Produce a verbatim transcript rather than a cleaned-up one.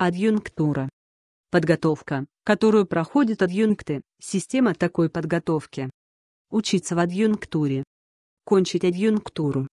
Адъюнктура. Подготовка, которую проходят адъюнкты, система такой подготовки. Учиться в адъюнктуре. Кончить адъюнктуру.